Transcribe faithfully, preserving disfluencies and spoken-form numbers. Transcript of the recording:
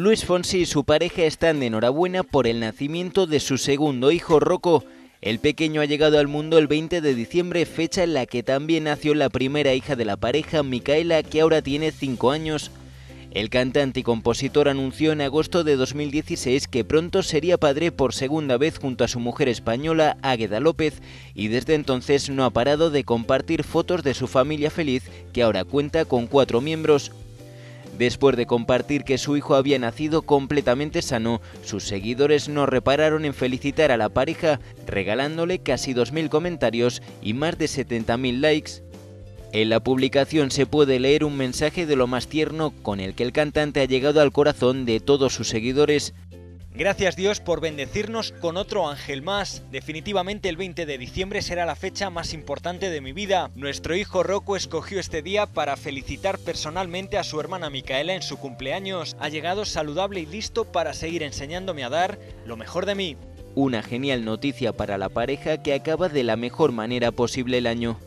Luis Fonsi y su pareja están de enhorabuena por el nacimiento de su segundo hijo, Rocco. El pequeño ha llegado al mundo el veinte de diciembre, fecha en la que también nació la primera hija de la pareja, Michaela, que ahora tiene cinco años. El cantante y compositor anunció en agosto de dos mil dieciséis que pronto sería padre por segunda vez junto a su mujer española, Águeda López, y desde entonces no ha parado de compartir fotos de su familia feliz, que ahora cuenta con cuatro miembros. Después de compartir que su hijo había nacido completamente sano, sus seguidores no repararon en felicitar a la pareja, regalándole casi dos mil comentarios y más de setenta mil likes. En la publicación se puede leer un mensaje de lo más tierno con el que el cantante ha llegado al corazón de todos sus seguidores. Gracias Dios por bendecirnos con otro ángel más. Definitivamente el veinte de diciembre será la fecha más importante de mi vida. Nuestro hijo Rocco escogió este día para felicitar personalmente a su hermana Michaela en su cumpleaños. Ha llegado saludable y listo para seguir enseñándome a dar lo mejor de mí. Una genial noticia para la pareja que acaba de la mejor manera posible el año.